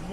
That's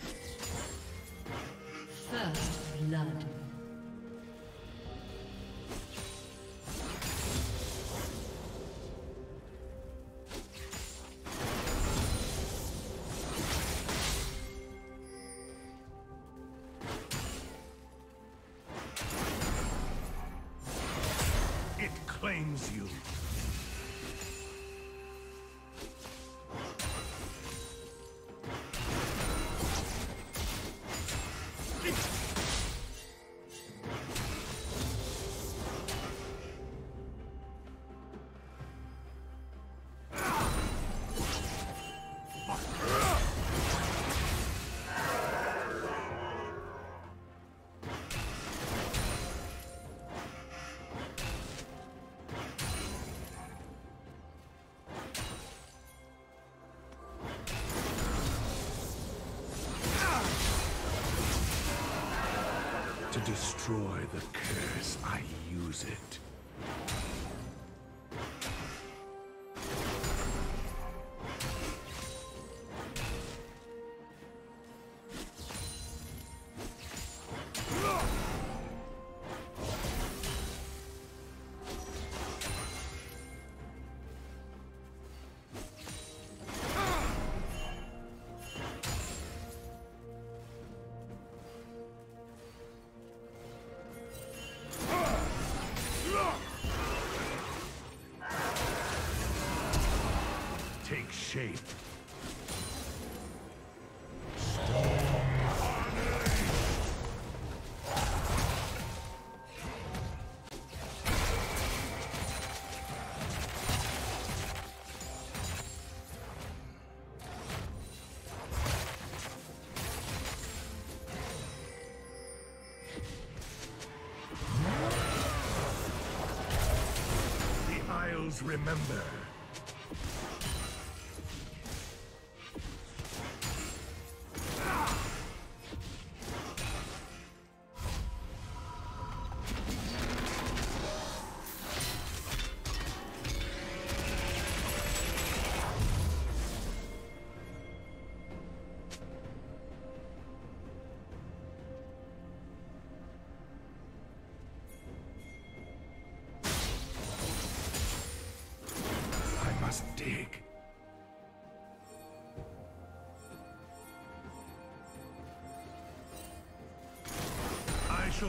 First blood. It claims you. To destroy the curse, I use it. Shape. The Isles remember. I shall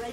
The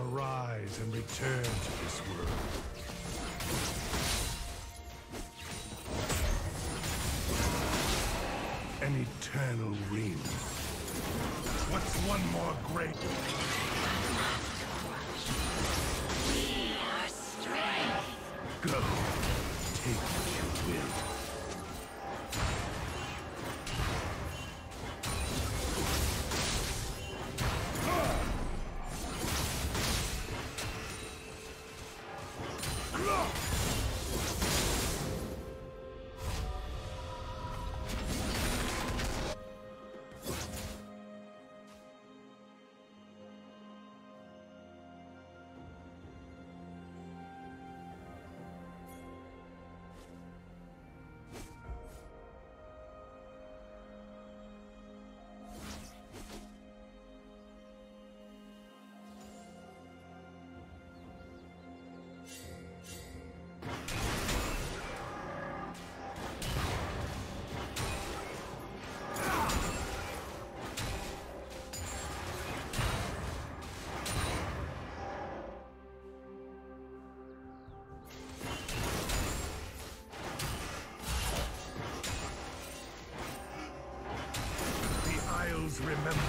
Arise and return to this world. An eternal ring. What's one more great? We are strength. Go, take what you will. remember.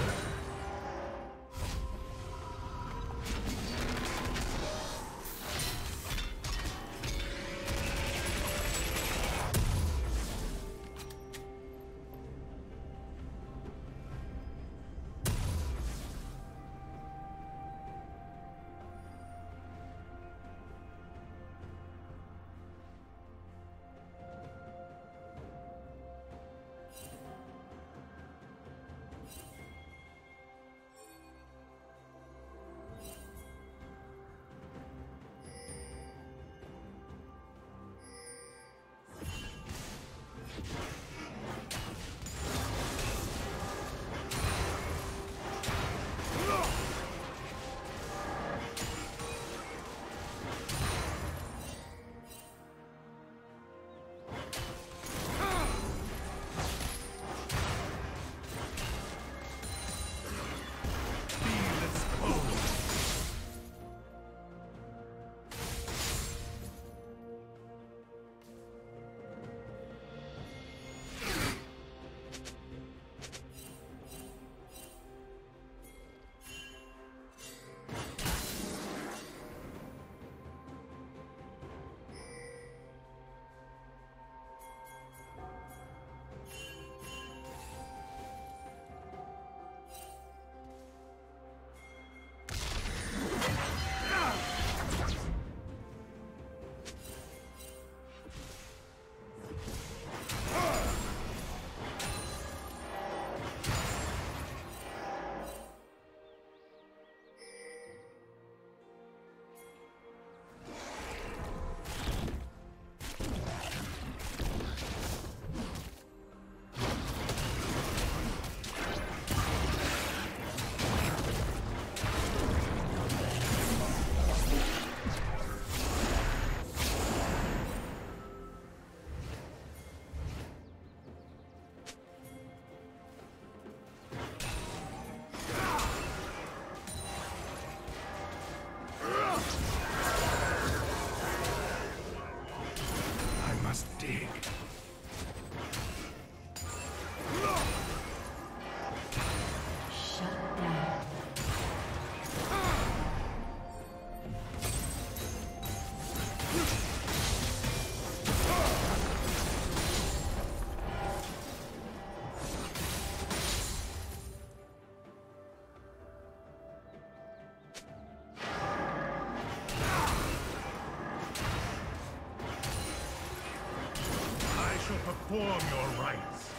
Perform your rites.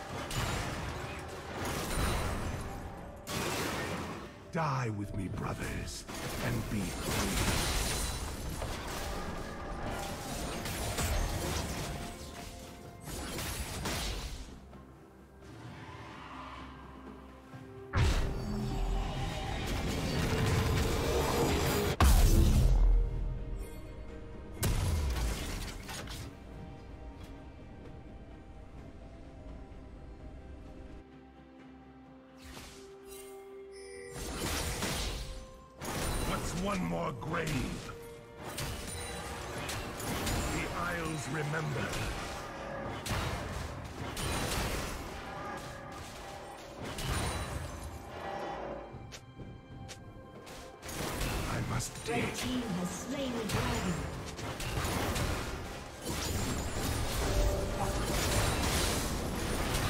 Die with me, brothers, and be free. One more grave. The Isles remember. I must dig. Red team has slain the dragon.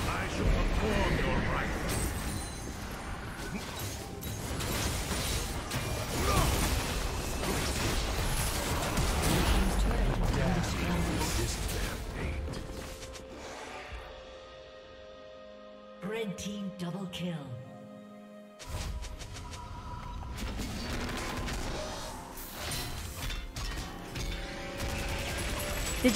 I shall perform your rites. Team double kill. Did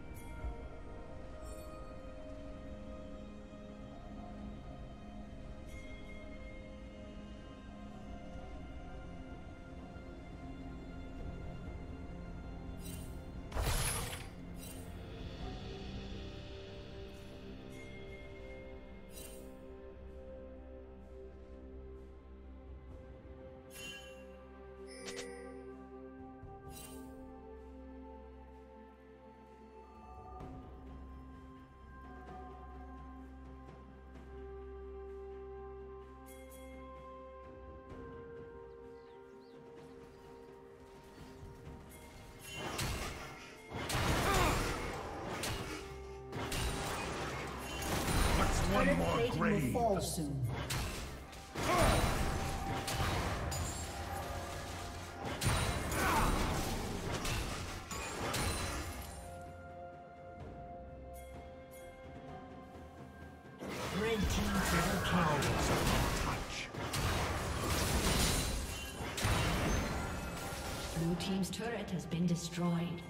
Satan will fall soon. Turret has been destroyed.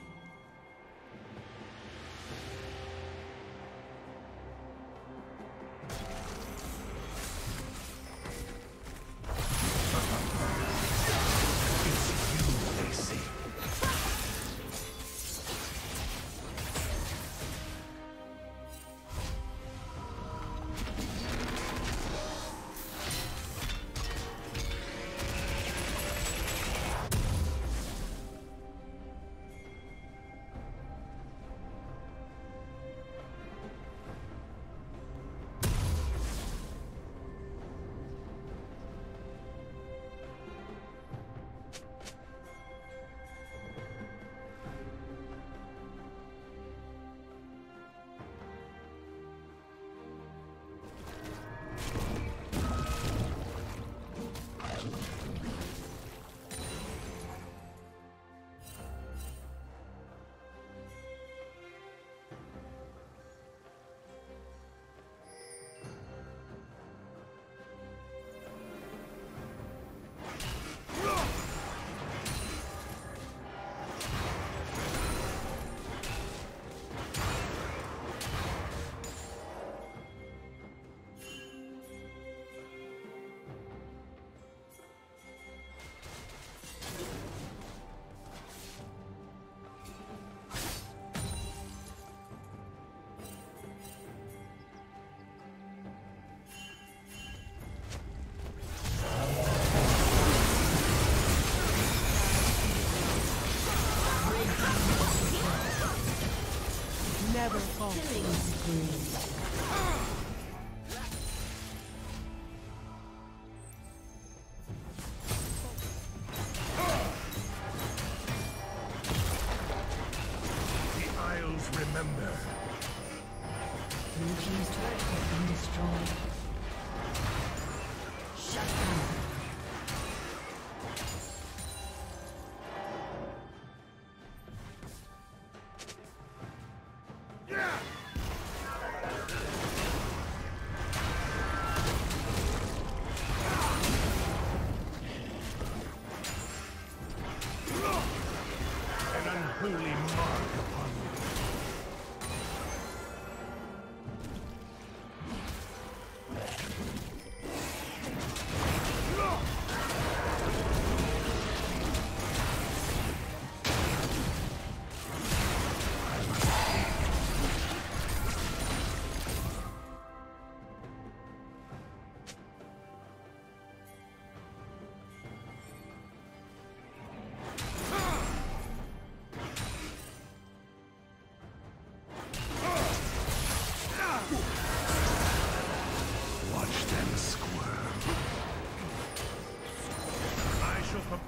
Never fall. Killing spree.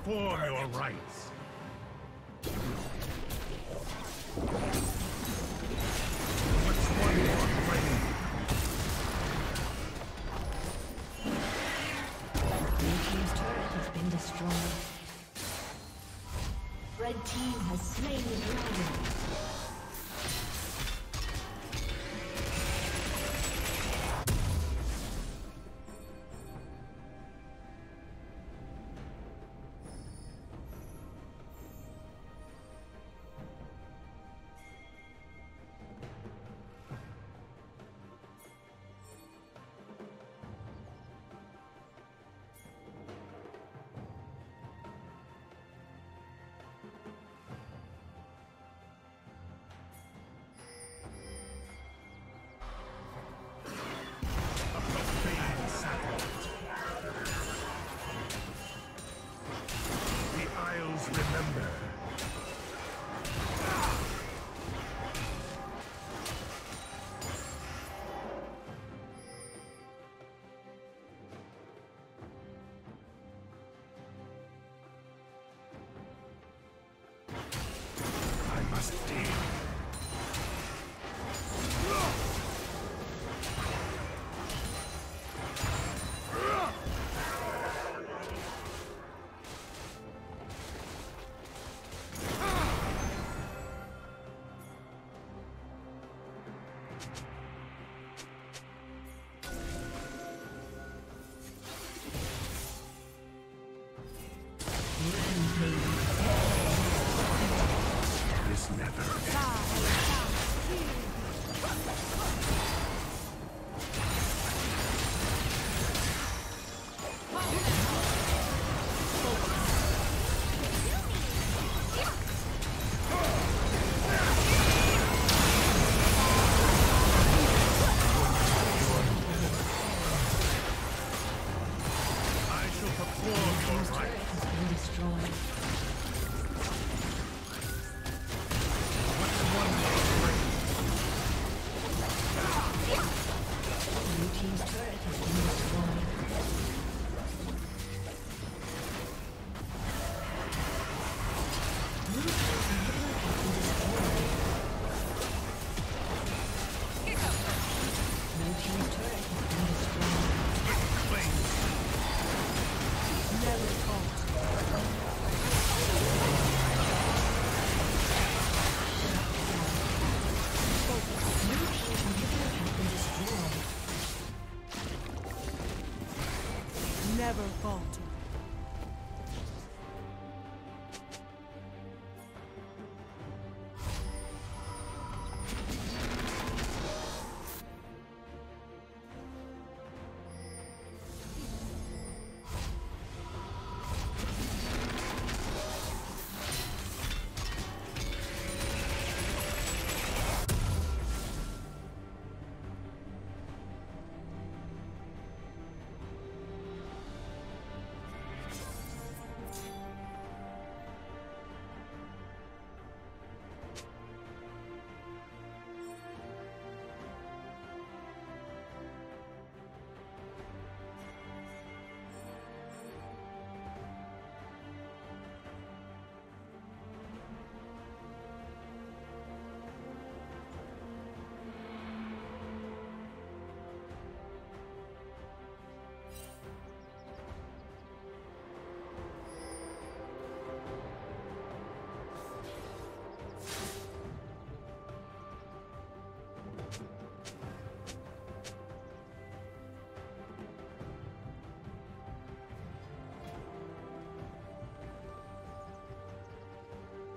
For your rights. What's one more blade? Blue team's turret has been destroyed. Red team has slain the dragon. never falter.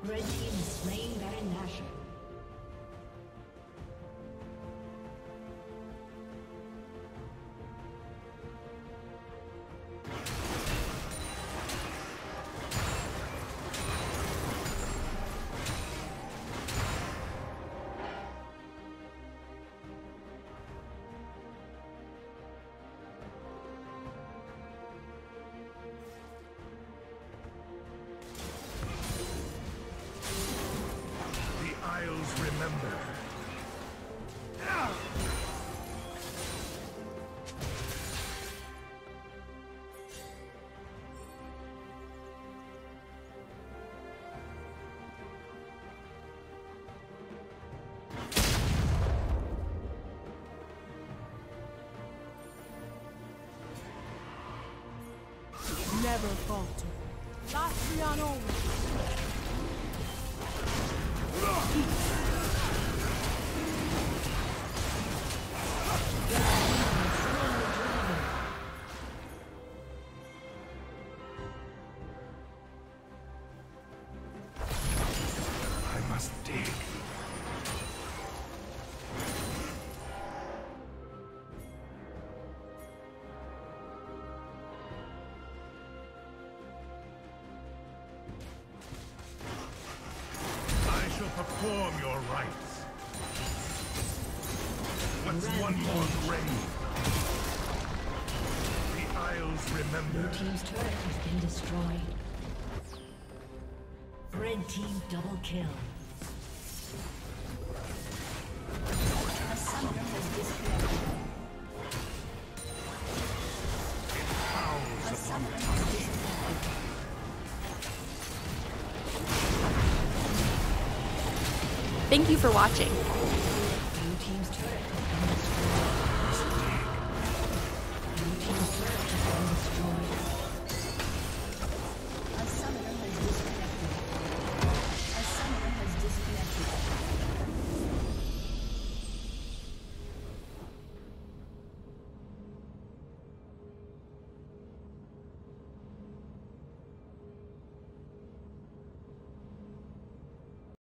Red team is slain by Nashor. Never falter. Lastly over. Perform your rites. What's one more grave? The Isles remember. Your team's turret has been destroyed. Red team double kill. A summoner has disconnected. A summoner has disconnected. Thank you for watching.